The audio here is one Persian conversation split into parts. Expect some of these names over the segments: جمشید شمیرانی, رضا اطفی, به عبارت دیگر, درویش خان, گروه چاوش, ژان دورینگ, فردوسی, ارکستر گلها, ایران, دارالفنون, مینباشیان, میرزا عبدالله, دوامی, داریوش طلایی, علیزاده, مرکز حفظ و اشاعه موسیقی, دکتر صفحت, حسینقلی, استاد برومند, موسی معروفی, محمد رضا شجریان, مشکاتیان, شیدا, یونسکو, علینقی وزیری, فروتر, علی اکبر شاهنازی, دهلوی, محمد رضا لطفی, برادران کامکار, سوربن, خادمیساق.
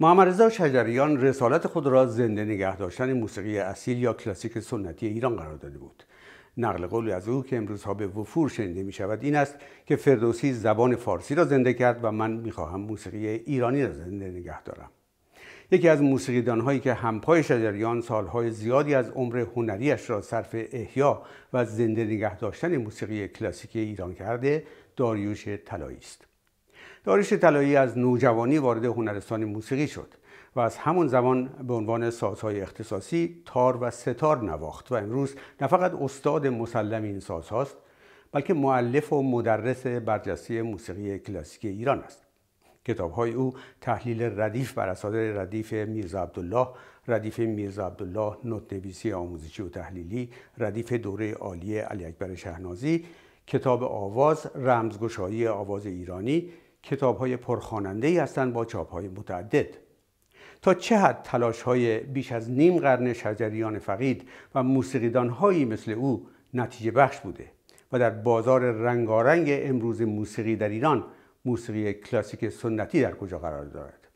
محمد رضا شجریان رسالت خود را زنده نگه داشتن موسیقی اصیل یا کلاسیک سنتی ایران قرار داده بود. نقل قولی از او که امروزها به وفور شنیده می شود این است که فردوسی زبان فارسی را زنده کرد و من می خواهم موسیقی ایرانی را زنده نگه دارم. یکی از موسیقیدانهایی که همپای شجریان سالهای زیادی از عمر هنریش را صرف احیا و زنده نگه داشتن موسیقی کلاسیک ایران کرده، داریوش طلایی است. داریوش طلایی از نوجوانی وارد هنرستان موسیقی شد و از همون زمان به عنوان سازهای اختصاصی تار و ستار نواخت و امروز نه فقط استاد مسلم این سازهاست، بلکه مؤلف و مدرس برجسته موسیقی کلاسیک ایران است. کتاب‌های او تحلیل ردیف بر اساس ردیف میرزا عبدالله، ردیف میرزا عبدالله، نوت‌نویسی آموزشی و تحلیلی، ردیف دوره عالی علی اکبر شاهنازی، کتاب آواز، رمزگشایی آواز ایرانی، کتاب‌های پرخواننده‌ای هستند با چاپ‌های متعدد. تا چه حد تلاش‌های بیش از نیم قرن شجریان فقید و موسیقیدان‌هایی مثل او نتیجه بخش بوده و در بازار رنگارنگ امروز موسیقی در ایران موسیقی کلاسیک سنتی در کجا قرار دارد؟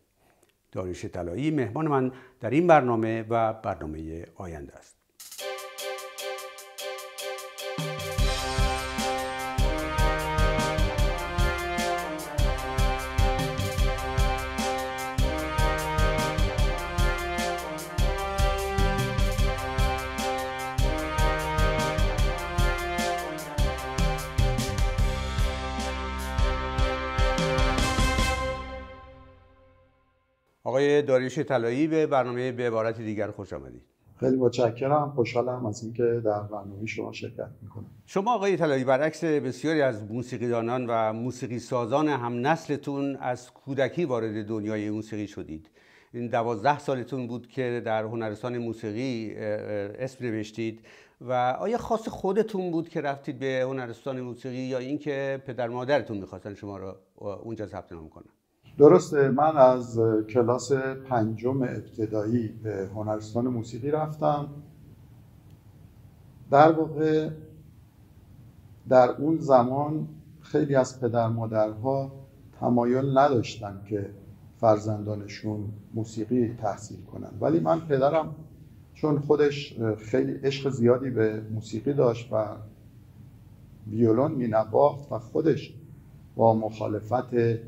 داریوش طلایی مهمان من در این برنامه و برنامه آینده است. آقای داریوش طلایی به برنامه به عبارت دیگر خوش آمدید. خیلی متشکرم، خوشحالم از اینکه در برنامه شما شرکت میکنم. شما آقای طلایی برعکس بسیاری از موسیقیدانان و موسیقی سازان هم نسلتون از کودکی وارد دنیای موسیقی شدید. این 12 سالتون بود که در هنرستان موسیقی اسم نوشتید و آیا خاص خودتون بود که رفتید به هنرستان موسیقی یا اینکه پدر مادرتون می‌خواستن شما را اونجا ثبت نام کنن؟ درسته، من از کلاس پنجم ابتدایی به هنرستان موسیقی رفتم. در واقع در اون زمان خیلی از پدر مادرها تمایل نداشتن که فرزندانشون موسیقی تحصیل کنن، ولی من پدرم چون خودش خیلی عشق زیادی به موسیقی داشت و ویولون می‌نواخت و خودش با مخالفت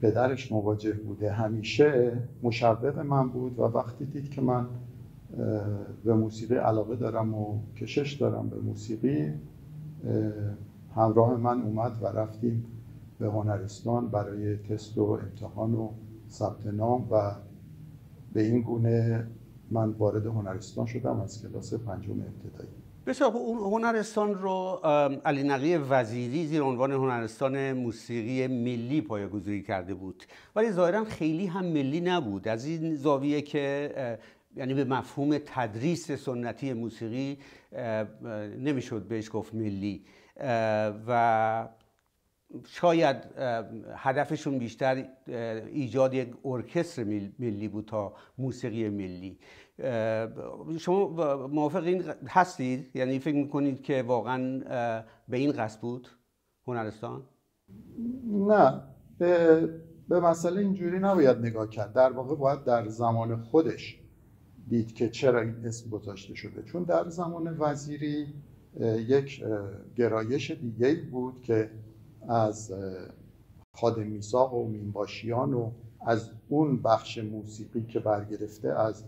پدرش مواجه بوده، همیشه مشوق من بود و وقتی دید که من به موسیقی علاقه دارم و کشش دارم به موسیقی، همراه من اومد و رفتیم به هنرستان برای تست و امتحان و ثبت نام و به این گونه من وارد هنرستان شدم از کلاس پنجم ابتدایی. بسیار خوب، هنرستان رو علینقی وزیری زیر عنوان هنرستان موسیقی ملی پایه‌گذاری کرده بود، ولی ظاهرا خیلی هم ملی نبود از این زاویه که یعنی به مفهوم تدریس سنتی موسیقی نمیشد بهش گفت ملی و شاید هدفشون بیشتر ایجاد یک ارکستر ملی بود تا موسیقی ملی. شما موافق این هستید؟ یعنی فکر میکنید که واقعا به این قصد بود هنرستان؟ نه، به مسئله اینجوری نباید نگاه کرد. در واقع باید در زمان خودش دید که چرا این اسم گذاشته شده، چون در زمان وزیری یک گرایش دیگه‌ای بود که از خادمیساق و مینباشیان و از اون بخش موسیقی که برگرفته از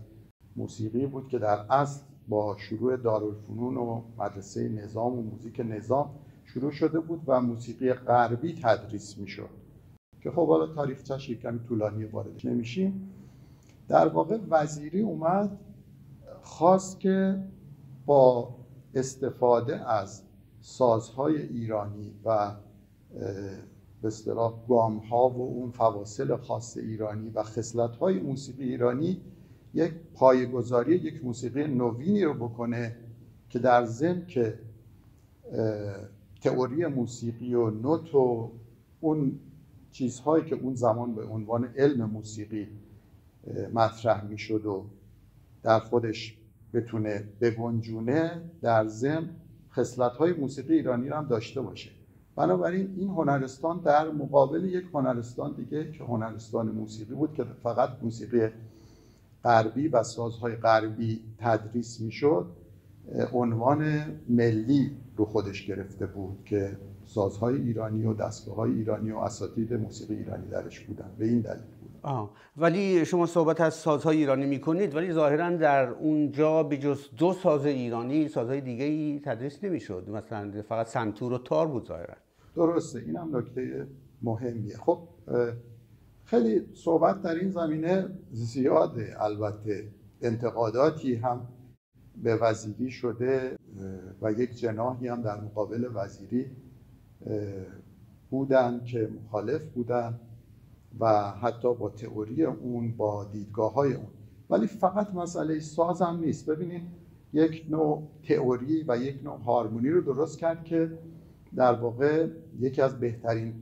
موسیقی بود که در اصل با شروع دارالفنون و مدرسه نظام و موزیک نظام شروع شده بود و موسیقی غربی تدریس میشد که خب حالا تاریخچه‌اش یکم طولانی واردش نمیشیم. در واقع وزیری اومد خواست که با استفاده از سازهای ایرانی و به اصطلاح گام ها و اون فواصل خاص ایرانی و خصلت های موسیقی ایرانی یک پایه‌گذاری یک موسیقی نوینی رو بکنه که در ضمن که تئوری موسیقی و نوت و اون چیزهایی که اون زمان به عنوان علم موسیقی مطرح میشد و در خودش بتونه بگنجونه، در ضمن خصلت‌های موسیقی ایرانی رو هم داشته باشه. بنابراین این هنرستان در مقابل یک هنرستان دیگه که هنرستان موسیقی بود که فقط موسیقی غربی و سازهای غربی تدریس میشد، عنوان ملی رو خودش گرفته بود که سازهای ایرانی و دستگاه‌های ایرانی و اساتید موسیقی ایرانی درش بودن. به این دلیل بود. ولی شما صحبت از سازهای ایرانی میکنید، ولی ظاهراً در اونجا به جز دو ساز ایرانی سازهای دیگه‌ای تدریس نمیشد، مثلا فقط سنتور و تار بود ظاهراً. درسته، این هم نکته مهمیه. خب خیلی صحبت در این زمینه زیاده، البته انتقاداتی هم به وزیری شده و یک جناحی هم در مقابل وزیری بودن که مخالف بودن و حتی با تئوری اون، با دیدگاه‌های اون. ولی فقط مسئله ساز هم نیست. ببینید یک نوع تئوری و یک نوع هارمونی رو درست کرد که در واقع یکی از بهترین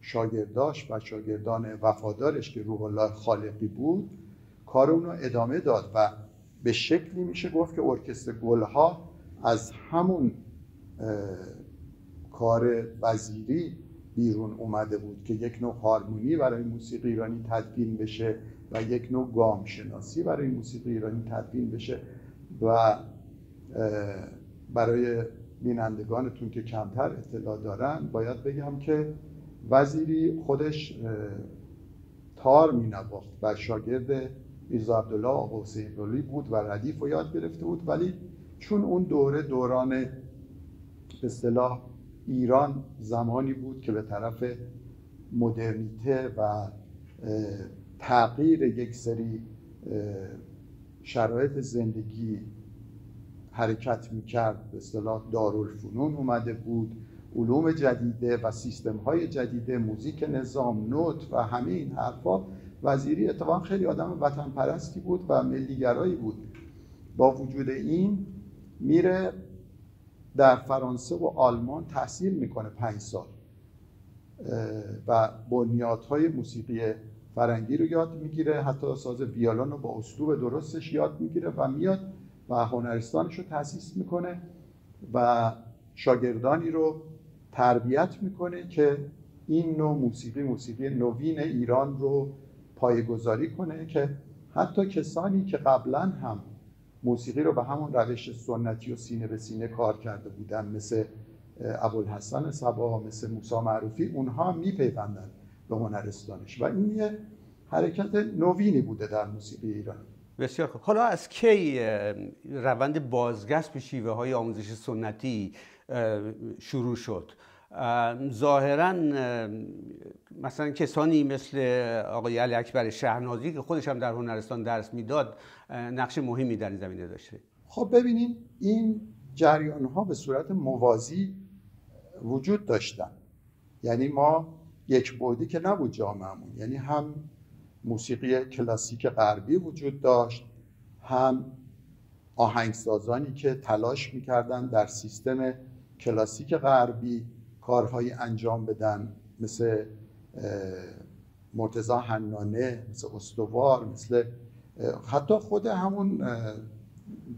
شاگرداش و شاگردان وفادارش که روح الله خالقی بود کار اون رو ادامه داد و به شکلی میشه گفت که ارکستر گلها از همون کار وزیری بیرون اومده بود که یک نوع هارمونی برای موسیقی ایرانی تدوین بشه و یک نوع گام شناسی برای موسیقی ایرانی تدوین بشه. و برای بینندگانتون که کمتر اطلاع دارن باید بگم که وزیری خودش تار می نواخت و شاگرد میرزا عبدالله آقا حسین‌قلی بود و ردیف رو یاد گرفته بود، ولی چون اون دوره دوران به اصطلاح ایران زمانی بود که به طرف مدرنیته و تغییر یک سری شرایط زندگی حرکت میکرد، به اصطلاح دارالفنون اومده بود، علوم جدیده و سیستم‌های جدیده، موزیک نظام، نوت و همه این حرفا، وزیری اتفاقا خیلی آدم وطن پرستی بود و ملی‌گرایی بود. با وجود این میره در فرانسه و آلمان تحصیل میکنه 5 سال و بنیادهای موسیقی فرنگی رو یاد میگیره، حتی ساز ویولن رو با اسلوب درستش یاد میگیره و میاد و هنرستانش رو تأسیس میکنه و شاگردانی رو تربیت میکنه که این نوع موسیقی نوین ایران رو پایه‌گذاری کنه، که حتی کسانی که قبلا هم موسیقی رو به همون روش سنتی و سینه به سینه کار کرده بودن، مثل ابوالحسن صبا، مثل موسی معروفی، اونها میپیوندن به هنرستانش و این یه حرکت نوینی بوده در موسیقی ایران. بسیار خوب. حالا از کی روند بازگشت به شیوه های آموزش سنتی شروع شد؟ ظاهراً مثلا کسانی مثل آقای علی اکبر شاهنازی که خودش هم در هنرستان درس میداد نقش مهمی در این زمینه داشته. خب ببینید این جریان ها به صورت موازی وجود داشتن، یعنی ما یک بعدی که نبود جامعهمون، یعنی هم موسیقی کلاسیک غربی وجود داشت، هم آهنگسازانی که تلاش میکردن در سیستم کلاسیک غربی کارهای انجام بدن، مثل مرتضی حنانه، مثل استوار، مثل حتی خود همون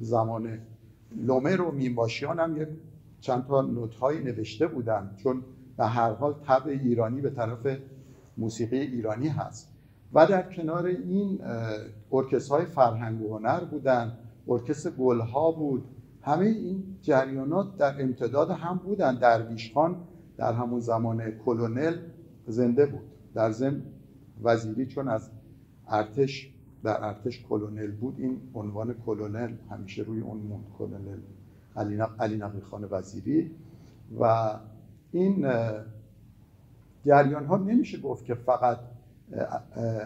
زمان لومر و میمباشیان هم یک چند تا نوت‌هایی نوشته بودن، چون به هر حال طبع ایرانی به طرف موسیقی ایرانی هست. و در کنار این ارکسترهای فرهنگ و هنر بودن، ارکستر گلها بود. همه این جریانات در امتداد هم بودن. درویش خان در همون زمان کلونل زنده بود، در ضمن وزیری چون از ارتش در ارتش کلونل بود، این عنوان کلونل همیشه روی اون موند، کلونل علینقی خان وزیری. و این جریان ها نمیشه گفت که فقط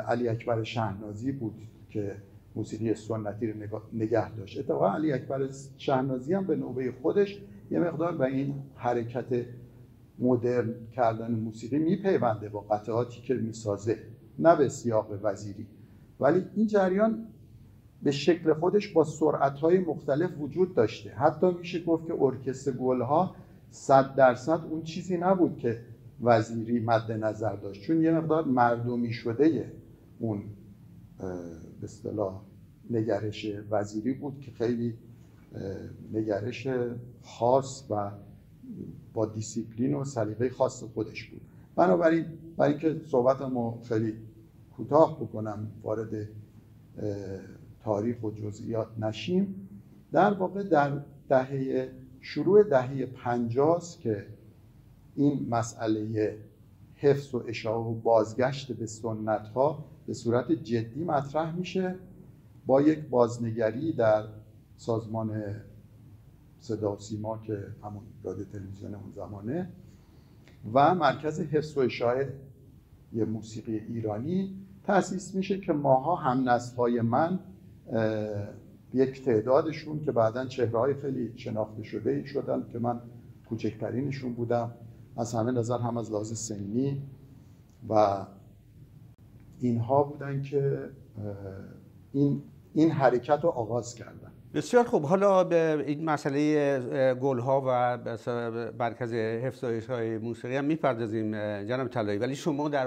علی اکبر شاهنازی بود که موسیقی سنتی رو نگه داشت. اتفاقا علی اکبر شاهنازی هم به نوبه خودش یه مقدار به این حرکت مدرن کردن موسیقی میپیونده با قطعاتی که میسازه، نه به سیاق وزیری. ولی این جریان به شکل خودش با سرعت‌های مختلف وجود داشته. حتی میشه گفت که ارکستر گلها 100% اون چیزی نبود که وزیری مد نظر داشت، چون یه مقدار مردمی شده اون به اصطلاح نگرش وزیری بود که خیلی نگرش خاص و با دیسیپلین و سلیقه خاص خودش بود. بنابراین برای اینکه صحبتمو خیلی کوتاه بکنم، وارد تاریخ و جزئیات نشیم، در واقع در دهه شروع دهه 50 که این مسئله حفظ و اشاعه و بازگشت به سنت ها به صورت جدی مطرح میشه با یک بازنگری در سازمان صدا و سیما که همون رادیو تلویزیون اون زمانه و مرکز حفظ و اشاعه موسیقی ایرانی تأسیس میشه که ماها هم نسل‌های من یک تعدادشون که بعداً چهره‌های خیلی شناخته شده شدن که من کوچکترینشون بودم از همه نظر، هم از لحاظ سنی، و اینها بودن که این حرکت رو آغاز کردن. بسیار خوب. حالا به این مسئله گلها و مرکز حفظ و اشاعه موسیقی هم میپردازیم جناب طلایی، ولی شما در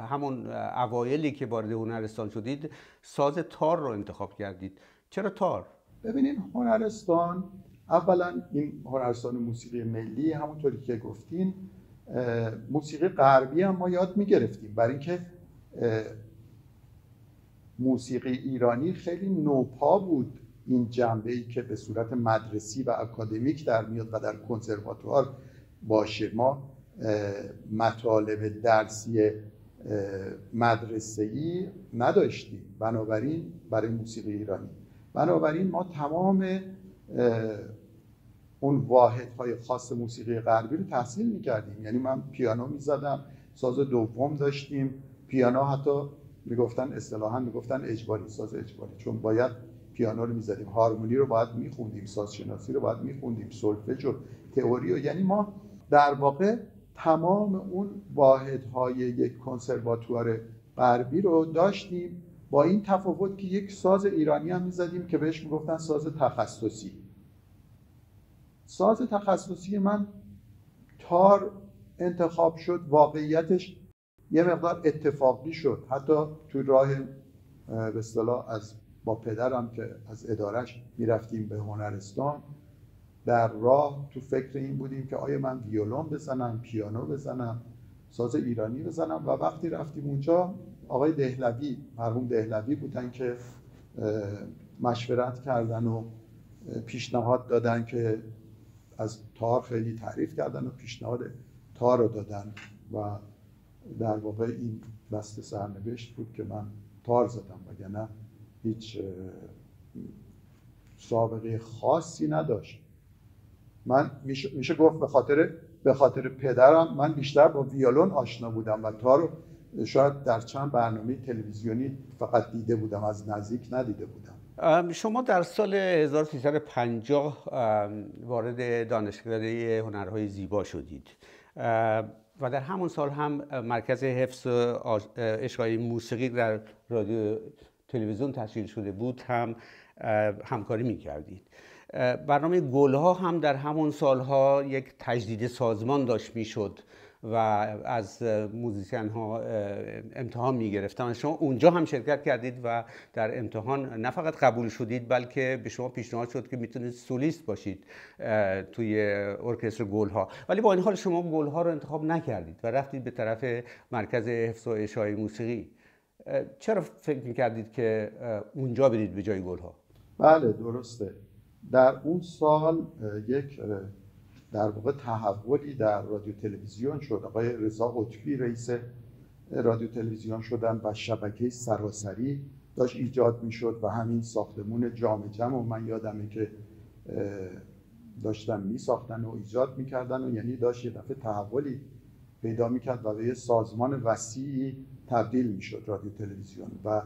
همون اوایلی که وارد هنرستان شدید ساز تار رو انتخاب کردید. چرا تار؟ ببینید هنرستان، اولا این هنرستان موسیقی ملی همونطوری که گفتین موسیقی غربی هم ما یاد میگرفتیم، برای اینکه موسیقی ایرانی خیلی نوپا بود. این جنبه‌ای که به صورت مدرسی و اکادمیک در میاد و در کنسرواتوار باشه، ما مطالب درسی مدرسه‌ای نداشتیم بنابراین برای موسیقی ایرانی. بنابراین ما تمام اون واحدهای خاص موسیقی غربی رو تحصیل می‌کردیم، یعنی من پیانو می‌زدم، ساز دوم داشتیم، پیانو حتی می‌گفتن اصطلاحاً می‌گفتن اجباری، ساز اجباری، چون باید پیانو رو می‌زدیم، هارمونی رو باید می‌خوندیم، سازشناسی رو باید می‌خوندیم، سولفژ و تئوری رو، یعنی ما در واقع تمام اون واحدهای یک کنسرواتوار غربی رو داشتیم، با این تفاوت که یک ساز ایرانی هم می‌زدیم که بهش می‌گفتن ساز تخصصی. ساز تخصصی من تار انتخاب شد، واقعیتش یه مقدار اتفاقی شد، حتی تو راه به اصطلاح از با پدرم که از ادارش میرفتیم به هنرستان، در راه تو فکر این بودیم که آیا من ویولون بزنم، پیانو بزنم، ساز ایرانی بزنم، و وقتی رفتیم اونجا آقای دهلوی، مرحوم دهلوی بودن که مشورت کردن و پیشنهاد دادن که از تار خیلی تعریف کردن و پیشنهاد تار رو دادن و در واقع این دست سرنوشت بود که من تار زدم، وگرنه هیچ سابقه خاصی نداشت. من میشه گفت به خاطر پدرم من بیشتر با ویولون آشنا بودم و تارو شاید در چند برنامه تلویزیونی فقط دیده بودم، از نزدیک ندیده بودم. شما در سال 1350 وارد دانشکده هنرهای زیبا شدید و در همون سال هم مرکز حفظ و اشاعه موسیقی در رادیو تلویزیون تشکیل شده بود هم همکاری می‌کردید. برنامه گلها هم در همون سالها یک تجدید سازمان داشت می‌شد و از موزیسین‌ها امتحان می‌گرفتن. شما اونجا هم شرکت کردید و در امتحان نه فقط قبول شدید بلکه به شما پیشنهاد شد که می‌تونید سولیست باشید توی ارکستر گلها، ولی با این حال شما گلها رو انتخاب نکردید و رفتید به طرف مرکز حفظ و اشاعه موسیقی. چرا فکر می‌کردید که اونجا برید به جای گل‌ها؟ بله درسته. در اون سال یک در واقع تحولی در رادیو تلویزیون شد. آقای رضا اطفی رئیس رادیو تلویزیون شدن و شبکه سراسری داشت ایجاد می‌شد و همین ساختمون جام جم و من یادمه که داشتن می‌ساختن و ایجاد می‌کردن و یعنی داشت یه دفعه تحولی پیدا می‌کرد و به یه سازمان وسیعی تبدیل میشد رادیو تلویزیون، و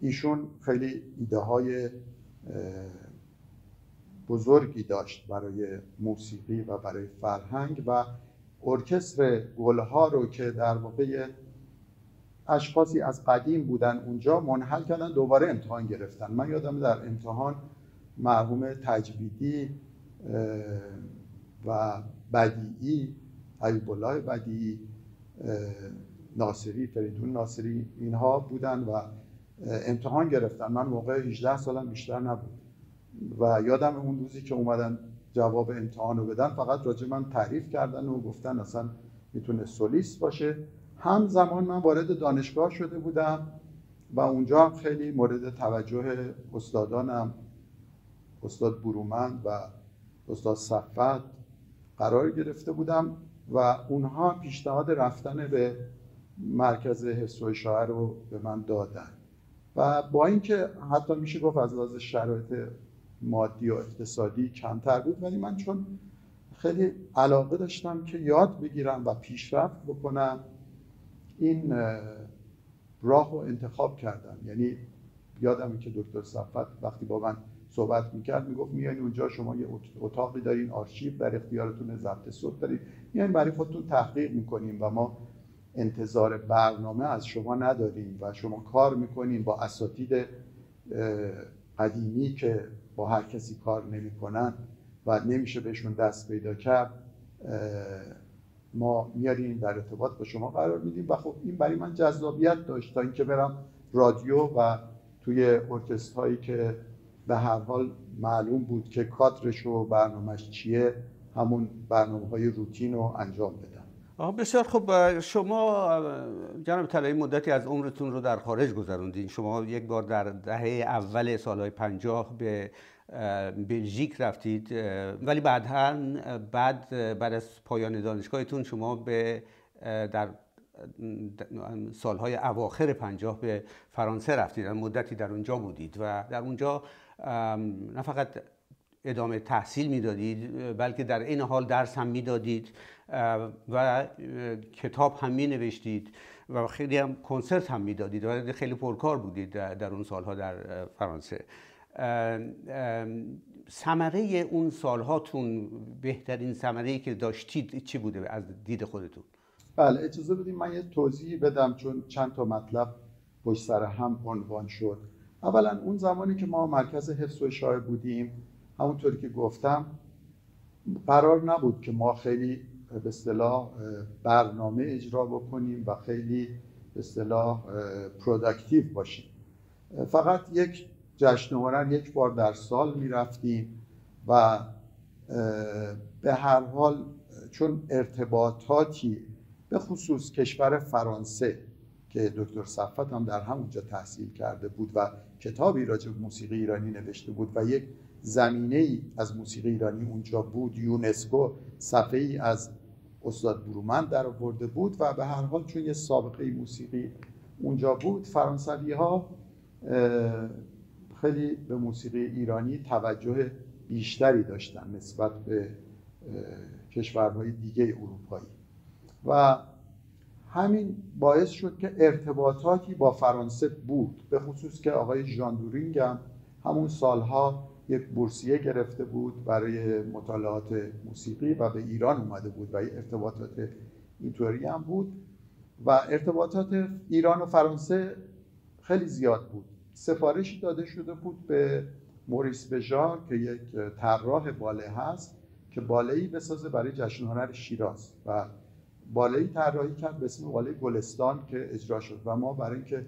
ایشون خیلی ایده های بزرگی داشت برای موسیقی و برای فرهنگ، و ارکستر گلها رو که در واقع اشخاصی از قدیم بودن اونجا منحل کردن، دوباره امتحان گرفتن. من یادم در امتحان مرحوم تجویدی و بدیعی، ابوالحسن بدیعی، ناصری، فریدون ناصری، اینها بودن و امتحان گرفتن. من موقع 18 سالم بیشتر نبود و یادم اون روزی که اومدن جواب امتحان رو بدن، فقط راجع من تعریف کردن و گفتن اصلا میتونه سولیست باشه. همزمان من وارد دانشگاه شده بودم و اونجا هم خیلی مورد توجه استادانم، استاد برومند و استاد صفحت قرار گرفته بودم و اونها پیشنهاد رفتن به مرکز حفظ و اشاعه رو به من دادن و با اینکه حتی میشه گفت از لحاظ شرایط مادی و اقتصادی کمتر بود، ولی من چون خیلی علاقه داشتم که یاد بگیرم و پیشرفت بکنم این راه رو انتخاب کردم. یعنی یادمه که دکتر صفحت وقتی با من صحبت میکرد میگفت میایین اونجا شما یه اتاقی دارین، آرشیو در اختیارتون، ضبط صوت دارین، میایین برای خودتون تحقیق میکنیم و ما انتظار برنامه از شما نداریم و شما کار میکنین با اساتید قدیمی که با هر کسی کار نمیکنن و نمیشه بهشون دست پیدا کرد، ما میاریم در ارتباط با شما قرار میدیم. و خب این برای من جذابیت داشت تا اینکه برم رادیو و توی ارکسترهایی که به هر حال معلوم بود که کادرش و برنامهش چیه، همون برنامه‌های روتین رو انجام بدم. آها، بسیار خب. شما جناب طلایی مدتی از عمرتون رو در خارج گذروندین. شما یک بار در دهه اول سالهای 50 به بلژیک رفتید، ولی بعد از پایان دانشگاهتون شما به در سالهای اواخر 50 به فرانسه رفتید، مدتی در اونجا بودید و در اونجا نه فقط ادامه تحصیل میدادید بلکه در این حال درس هم میدادید و کتاب هم می نوشتید و خیلی هم کنسرت هم میدادید و خیلی پرکار بودید در اون سالها در فرانسه. ثمره اون سالهاتون، بهترین ثمره‌ای که داشتید چی بوده از دید خودتون؟ بله، اجازه بدید من یه توضیح بدم چون چند تا مطلب پشت سر هم عنوان شد. اولا اون زمانی که ما مرکز حفظ و اشاعه بودیم، همونطوری که گفتم قرار نبود که ما خیلی به اصطلاح برنامه اجرا بکنیم و خیلی به اصطلاح پروداکتیو باشیم. فقط یک جشن هنر یک بار در سال می رفتیم و به هر حال چون ارتباطاتی به خصوص کشور فرانسه که دکتر صفحت هم در همونجا تحصیل کرده بود و کتابی راجع به موسیقی ایرانی نوشته بود و یک زمینه‌ای از موسیقی ایرانی اونجا بود، یونسکو صفحه‌ای از استاد برومند در آورده بود و به هر حال چون یه سابقه موسیقی اونجا بود، فرانسوی‌ها خیلی به موسیقی ایرانی توجه بیشتری داشتن نسبت به کشورهای دیگه اروپایی و همین باعث شد که ارتباطاتی با فرانسه بود، به خصوص که آقای ژان دورینگ هم همون سالها یک بورسیه گرفته بود برای مطالعات موسیقی و به ایران اومده بود و ارتباطات اینطوری هم بود و ارتباطات ایران و فرانسه خیلی زیاد بود. سفارشی داده شده بود به موریس بژار که یک طراح باله هست که باله‌ای بسازه برای جشن هنر شیراز و باله‌ای طراحی کرد به اسم باله گلستان که اجرا شد و ما برای اینکه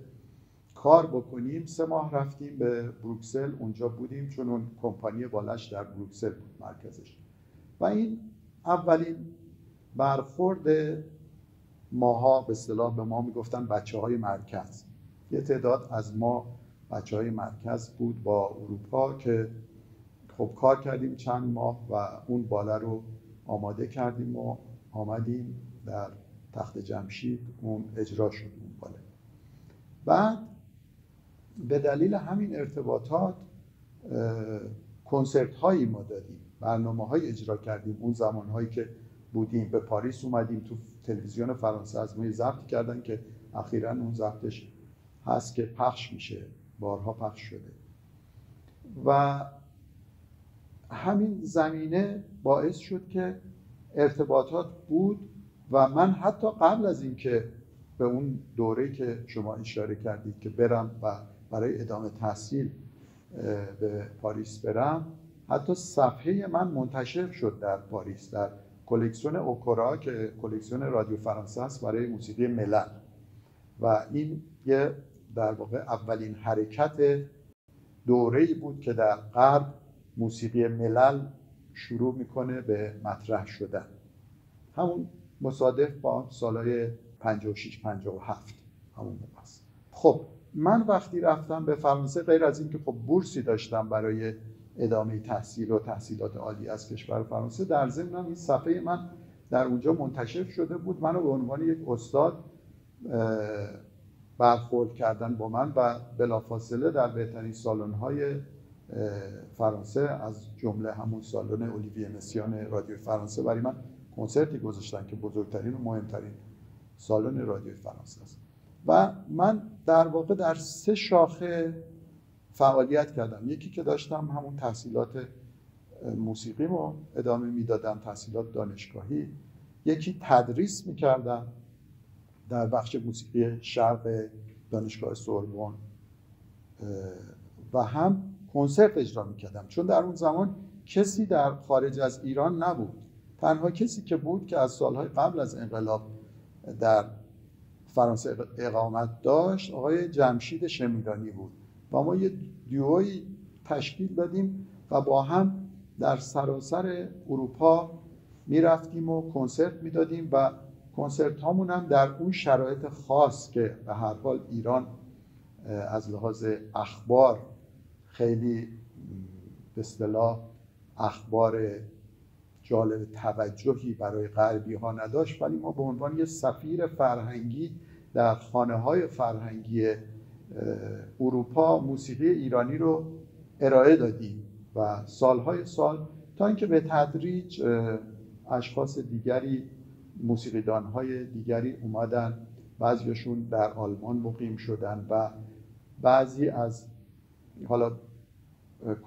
کار بکنیم 3 ماه رفتیم به بروکسل، اونجا بودیم چون اون کمپانی بالش در بروکسل بود مرکزش و این اولین برخورد ماها به اصطلاح، به ما میگفتن بچه های مرکز، یه تعداد از ما بچه های مرکز بود با اروپا که خب کار کردیم چند ماه و اون باله رو آماده کردیم و آمدیم در تخت جمشید اون اجرا شد اون باله. بعد به دلیل همین ارتباطات کنسرت هایی ما دادیم، برنامه های اجرا کردیم. اون زمان هایی که بودیم به پاریس اومدیم، تو تلویزیون فرانسه از ما ضبط کردن که اخیراً اون ضبطش هست که پخش میشه، بارها پخش شده و همین زمینه باعث شد که ارتباطات بود و من حتی قبل از اینکه به اون دوره که شما اشاره کردید که برم و برای ادامه تحصیل به پاریس برم، حتی صفحه من منتشر شد در پاریس در کلکسیون اوکورا که کلکسیون رادیو فرانسه است برای موسیقی ملل و این یه در واقع اولین حرکت دوره‌ای بود که در غرب موسیقی ملل شروع میکنه به مطرح شدن، همون مصادف با سالهای 56-57 همون موقع است. خب من وقتی رفتم به فرانسه، غیر از اینکه خب بورسی داشتم برای ادامه تحصیل و تحصیلات عالی از کشور فرانسه، در ضمن این صفحه من در اونجا منتشر شده بود، منو به عنوان یک استاد برخورد کردن با من و بلافاصله در بهترین سالن‌های فرانسه از جمله همون سالن اولیویه مسیان رادیو فرانسه برای من کنسرتی گذاشتن که بزرگترین و مهمترین سالن رادیو فرانسه است. و من در واقع در سه شاخه فعالیت کردم. یکی که داشتم همون تحصیلات موسیقیمو ادامه میدادم، تحصیلات دانشگاهی. یکی تدریس میکردم در بخش موسیقی شرق دانشگاه سوربن و هم کنسرت اجرا میکردم، چون در اون زمان کسی در خارج از ایران نبود. تنها کسی که بود که از سالهای قبل از انقلاب در فرانسه اقامت داشت آقای جمشید شمیرانی بود و ما یه دیوهایی تشکیل دادیم و با هم در سراسر اروپا میرفتیم و کنسرت میدادیم و کنسرت هامون هم در اون شرایط خاص که به هر حال ایران از لحاظ اخبار خیلی به اصطلاح اخبار جالب توجهی برای غربی ها نداشت، ولی ما به عنوان یه سفیر فرهنگی در خانه‌های فرهنگی اروپا موسیقی ایرانی رو ارائه دادیم و سالهای سال تا اینکه به تدریج اشخاص دیگری، موسیقیدان‌های دیگری اومدن، بعضیشون در آلمان مقیم شدن و بعضی از حالا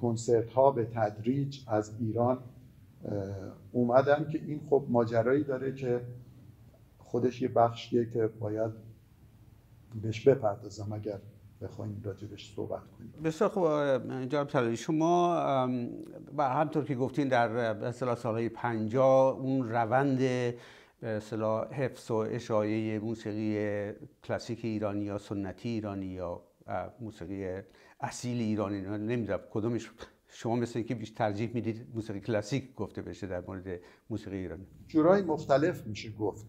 کنسرت‌ها به تدریج از ایران اومدن که این خب ماجرایی داره که خودش یه بخشیه که باید بهش بپردازم اگر بخوایم راجبش صحبت کنیم. بسیار خوب جناب طلایی، شما و همطور که گفتین در به اصطلاح سالهای 50 اون روند به اصطلاح حفظ و اشاعه موسیقی کلاسیک ایرانی یا سنتی ایرانی یا موسیقی اصیل ایرانی، نمیدونم کدومش شما مثل اینکه بیشتر ترجیح میدید موسیقی کلاسیک گفته بشه در مورد موسیقی ایرانی؟ جورای مختلف میشه گفت،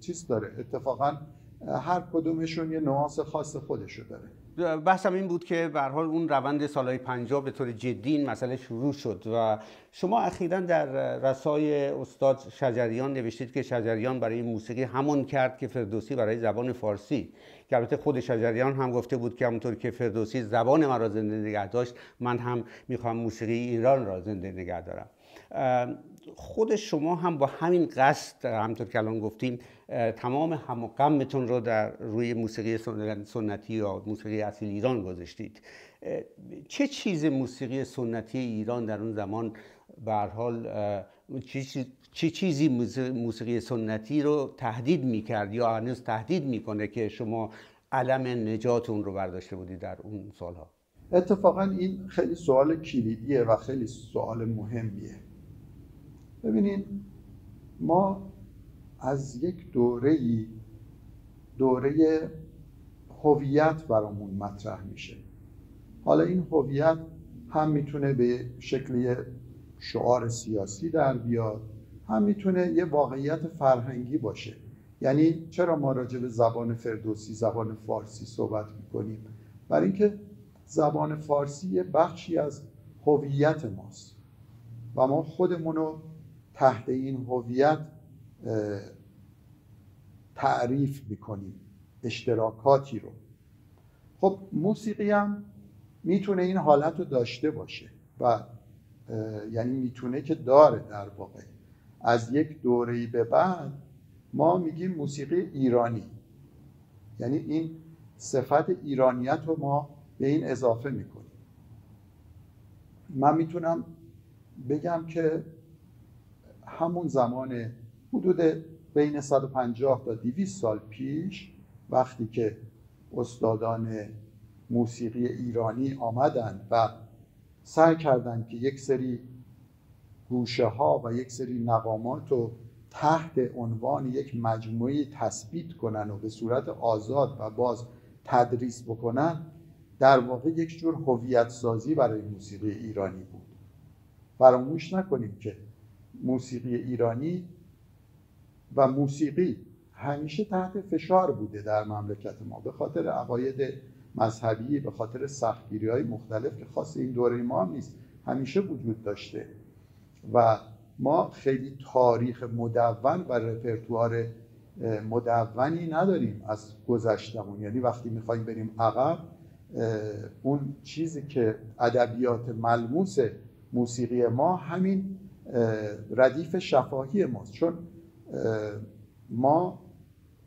چیز داره اتفاقاً هر کدومشون یه نوآس خاص خودشو داره. بحثم این بود که به هر حال اون روند سالهای 50 به طور جدی این مسئله شروع شد و شما اخیراً در رسای استاد شجریان نوشتید که شجریان برای موسیقی همون کرد که فردوسی برای زبان فارسی، که البته خود شجریان هم گفته بود که همونطور که فردوسی زبان من را زنده نگه داشت من هم میخوام موسیقی ایران را زنده نگه دارم. خود شما هم با همین قصد همونطور که الان گفتیم تمام هم و غمتون رو در روی موسیقی سنتی یا موسیقی اصیل ایران گذاشتید. چه چیز موسیقی سنتی ایران در اون زمان به هر حال چه چیزی موسیقی سنتی رو تهدید می‌کرد یا هنوز تهدید می‌کنه که شما علم نجاتون رو برداشته بودید در اون سالها؟ اتفاقاً این خیلی سوال کلیدیه و خیلی سوال مهمیه. ببینید ما از یک دوره‌ای دوره هویت برامون مطرح میشه. حالا این هویت هم میتونه به شکل شعار سیاسی در بیاد، هم میتونه یه واقعیت فرهنگی باشه. یعنی چرا ما راجع به زبان فردوسی، زبان فارسی صحبت میکنیم؟ برای اینکه زبان فارسی یه بخشی از هویت ماست و ما خودمون رو تحت این هویت تعریف میکنیم، اشتراکاتی رو. خب موسیقی هم میتونه این حالت رو داشته باشه و یعنی میتونه که داره. در واقع از یک دوره‌ای به بعد ما میگیم موسیقی ایرانی، یعنی این صفت ایرانیت رو ما به این اضافه میکنیم. من میتونم بگم که همون زمان حدود بین 150 تا 200 سال پیش وقتی که استادان موسیقی ایرانی آمدن و سعی کردن که یک سری گوشه ها و یک سری نغمات رو تحت عنوان یک مجموعه تثبیت کنن و به صورت آزاد و باز تدریس بکنن، در واقع یک جور هویت سازی برای موسیقی ایرانی بود فراموش نکنیم که موسیقی ایرانی و موسیقی همیشه تحت فشار بوده در مملکت ما، به خاطر عقاید مذهبی، به خاطر سختگیری‌های مختلف که خاص این دوره ما هم نیست، همیشه وجود داشته و ما خیلی تاریخ مدون و رپرتوار مدونی نداریم از گذشتمون. یعنی وقتی میخوایم بریم عقب، اون چیزی که ادبیات ملموس موسیقی ما همین ردیف شفاهی ماست، چون ما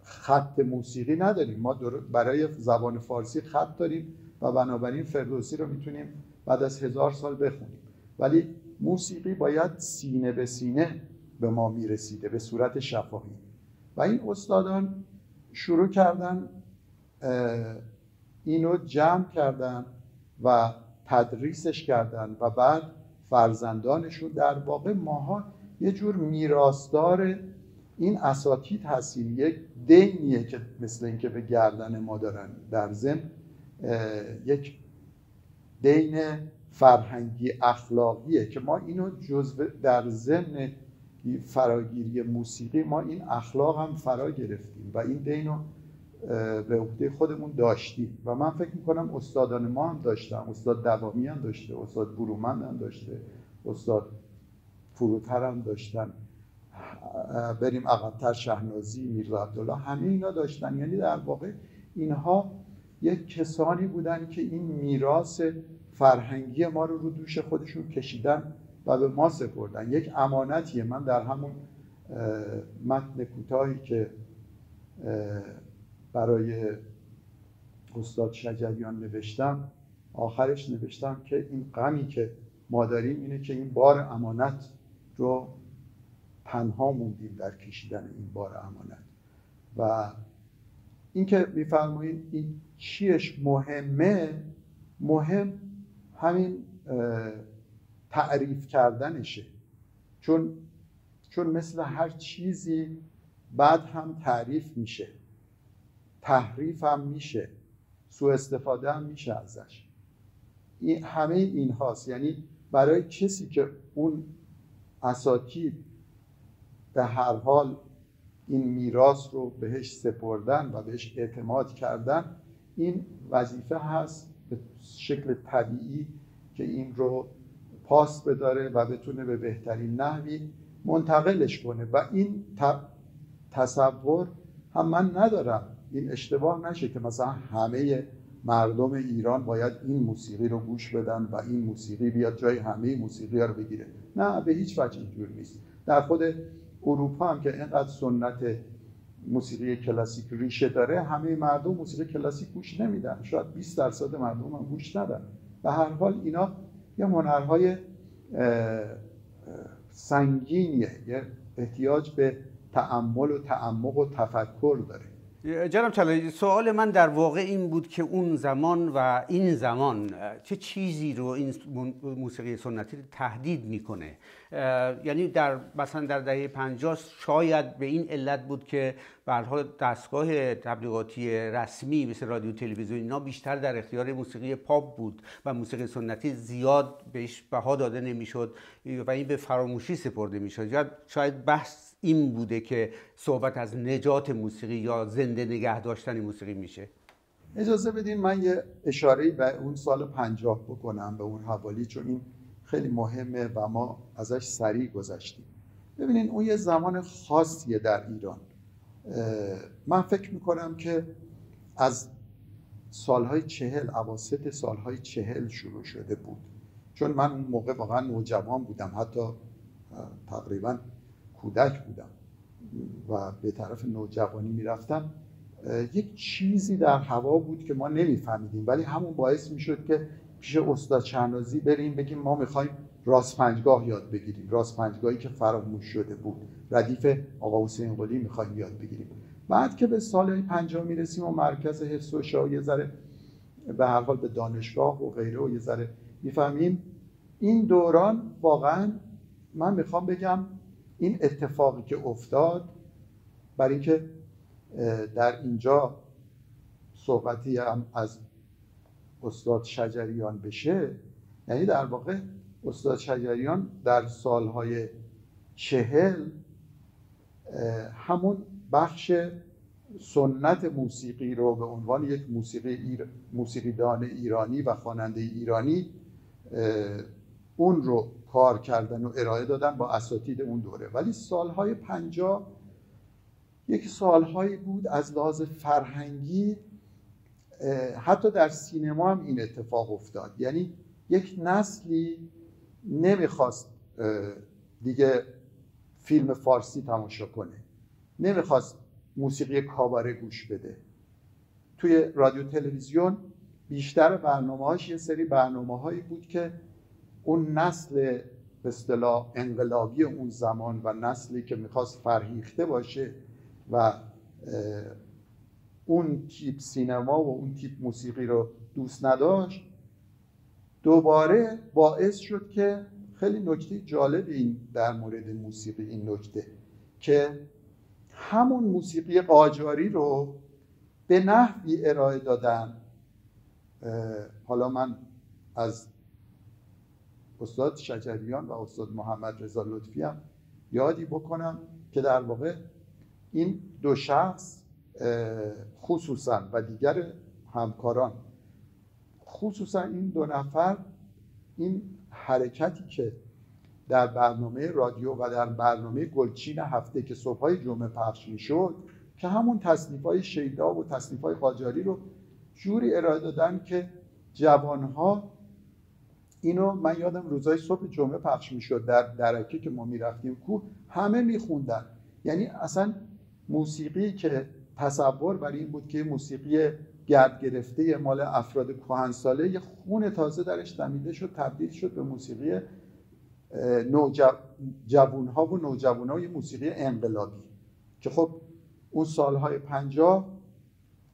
خط موسیقی نداریم. ما برای زبان فارسی خط داریم و بنابراین فردوسی رو میتونیم بعد از 1000 سال بخونیم، ولی موسیقی باید سینه به سینه به ما میرسیده به صورت شفاهی. و این استادان شروع کردن اینو جمع کردن و تدریسش کردن و بعد فرزندانشون، در واقع ماها یه جور میراثدار این اساتید هستیم. یک دینیه که مثل اینکه به گردن ما دارن، در ضمن یک دین فرهنگی اخلاقیه که ما اینو جزء در ضمن فراگیری موسیقی ما این اخلاق هم فرا گرفتیم و این دین رو به عهده خودمون داشتیم. و من فکر میکنم استادان ما هم داشتن، استاد دوامی هم داشته، استاد برومند هم داشته، استاد فروتر هم داشتن، بریم عقب‌تر شاهنازی، میرزا عبدالله، همه اینا داشتن. یعنی در واقع اینها یک کسانی بودن که این میراث فرهنگی ما رو دوش خودشون کشیدن و به ما سپردن. یک امانتیه. من در همون متن کوتاهی که برای استاد شجریان نوشتم، آخرش نوشتم که این غمی که ما داریم اینه که این بار امانت رو تنها موندیم در کشیدن این بار امانت. و اینکه می‌فرمایید این چیش مهمه، مهم همین تعریف کردنشه، چون مثل هر چیزی بعد هم تعریف میشه، تحریف هم میشه، سوء استفاده هم میشه ازش. این همه این هاست. یعنی برای کسی که اون اساتید به هر حال این میراث رو بهش سپردن و بهش اعتماد کردن، این وظیفه هست به شکل طبیعی که این رو پاس بداره و بتونه به بهترین نحوی منتقلش کنه. و این تصور هم من ندارم این اشتباه نشه که مثلا همه مردم ایران باید این موسیقی رو گوش بدن و این موسیقی بیاد جای همه موسیقی ها رو بگیره. نه، به هیچ وجه اینجور نیست. در خود اروپا هم که اینقدر سنت موسیقی کلاسیک ریشه داره، همه مردم موسیقی کلاسیک گوش نمیدن، شاید 20% مردم هم گوش ندن. به هر حال اینا یه هنرهای سنگینیه، یه احتیاج به تأمل و تعمق و تفکر داره. جناب طلایی، سوال من در واقع این بود که اون زمان و این زمان چه چیزی رو این موسیقی سنتی تهدید میکنه؟ یعنی مثلا در دهه 50 شاید به این علت بود که به هر حال دستگاه تبلیغاتی رسمی مثل رادیو، تلویزیون، اینا بیشتر در اختیار موسیقی پاپ بود و موسیقی سنتی زیاد بهش بها داده نمیشد و این به فراموشی سپرده میشد. شاید بحث این بوده که صحبت از نجات موسیقی یا زنده نگه داشتن موسیقی میشه. اجازه بدین من یه اشاره‌ای به اون سال 50 بکنم، به اون حوالی، چون این خیلی مهمه و ما ازش سریع گذشتیم. ببینین اون یه زمان خاصیه در ایران. من فکر میکنم که از سالهای 40، اواسط سالهای 40 شروع شده بود، چون من اون موقع واقعا نوجوان بودم، حتی تقریباً کودک بودم و به طرف نوجوانی میرفتم. یک چیزی در هوا بود که ما نمیفهمیدیم، ولی همون باعث میشد که پیش استاد شاهنازی بریم بگیم ما میخوایم راست پنجگاه یاد بگیریم، راست پنجگاهی که فراموش شده بود، ردیف آقا حسین قلی میخوایم یاد بگیریم. بعد که به سالهای 50 میرسیم و مرکز حفظ و شعر یه ذره به هر حال به دانشگاه و غیره و یه ذره میفهمیم. این دوران واقعا من میخوام بگم این اتفاقی که افتاد، برای اینکه در اینجا صحبتی هم از استاد شجریان بشه، یعنی در واقع استاد شجریان در سالهای 40 همون بخش سنت موسیقی رو به عنوان یک موسیقیدان ایرانی و خواننده ایرانی اون رو کار کردن و ارائه دادن با اساتید اون دوره. ولی سالهای 50 یک سالهایی بود از لحاظ فرهنگی، حتی در سینما هم این اتفاق افتاد. یعنی یک نسلی نمیخواست دیگه فیلم فارسی تماشا کنه، نمیخواست موسیقی کاباره گوش بده. توی رادیو تلویزیون بیشتر برنامه‌هاش یه سری برنامه‌هایی بود که اون نسل به اصطلاح انقلابی اون زمان و نسلی که میخواست فرهیخته باشه و اون تیپ سینما و اون تیپ موسیقی رو دوست نداشت، دوباره باعث شد که خیلی نکته جالبی در مورد موسیقی، این نکته که همون موسیقی قاجاری رو به نحوی ارائه دادن. حالا من از استاد شجریان و استاد محمد رضا لطفی هم یادی بکنم که در واقع این دو شخص خصوصا و دیگر همکاران، خصوصا این دو نفر، این حرکتی که در برنامه رادیو و در برنامه گلچین هفته که صبح‌های جمعه پخش می‌شد که همون تصنیف‌های شیدا و تصنیف‌های قاجاری رو جوری ارائه دادن که جوان‌ها اینو، من یادم روزهای صبح جمعه پخش می‌شد در درکه که ما می‌رفتیم کوه، همه می‌خوندن. یعنی اصلا موسیقی که تصور برای این بود که موسیقی گرد گرفته مال افراد کهنساله، یه خون تازه درش دمیده شد، تبدیل شد به موسیقی جوان‌ها و نوجوان‌ها، یه موسیقی انقلابی که خب اون سالهای 50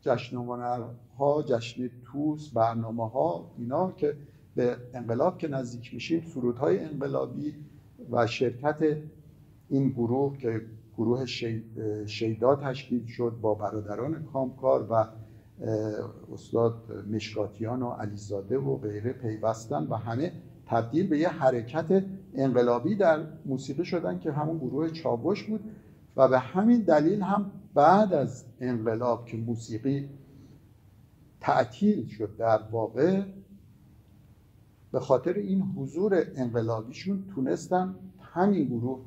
جشنواره‌ها، جشن توس، برنامه‌ها، اینا که به انقلاب که نزدیک میشیم، سرودهای انقلابی و شرکت این گروه که گروه شیدا تشکیل شد با برادران کامکار و استاد مشکاتیان و علیزاده و غیره پیوستن و همه تبدیل به یه حرکت انقلابی در موسیقی شدن که همون گروه چاوش بود. و به همین دلیل هم بعد از انقلاب که موسیقی تعطیل شد در واقع، به خاطر این حضور انقلابیشون تونستن همین گروه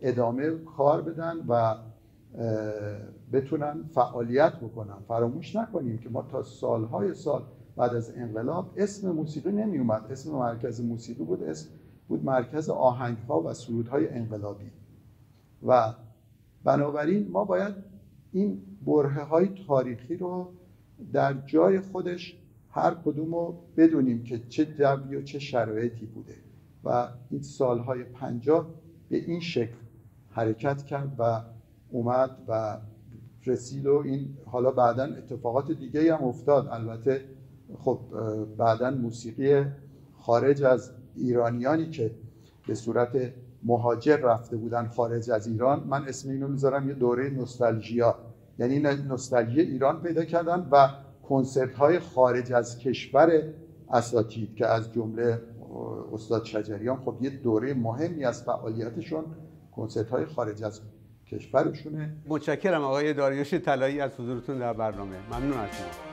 ادامه کار بدن و بتونن فعالیت بکنن. فراموش نکنیم که ما تا سالهای سال بعد از انقلاب اسم موسیقی نمی اومد، اسم مرکز موسیقی بود، اسم بود مرکز آهنگها و سرودهای انقلابی. و بنابراین ما باید این برهه های تاریخی رو در جای خودش هر کدوم رو بدونیم که چه جوی و چه شرایطی بوده. و این سالهای 50 به این شکل حرکت کرد و اومد و رسید. و این حالا بعداً اتفاقات دیگه هم افتاد، البته خب بعداً موسیقی خارج از ایرانیانی که به صورت مهاجر رفته بودن خارج از ایران، من اسم اینو میذارم یه دوره نوستالژیا، یعنی نوستالژی ایران پیدا کردن و کنسرت های خارج از کشور اساتید که از جمله استاد شجریان خب یه دوره مهمی از فعالیتشون کنسرت های خارج از کشورشونه. متشکرم آقای داریوش طلایی از حضورتون در برنامه، ممنون هستم.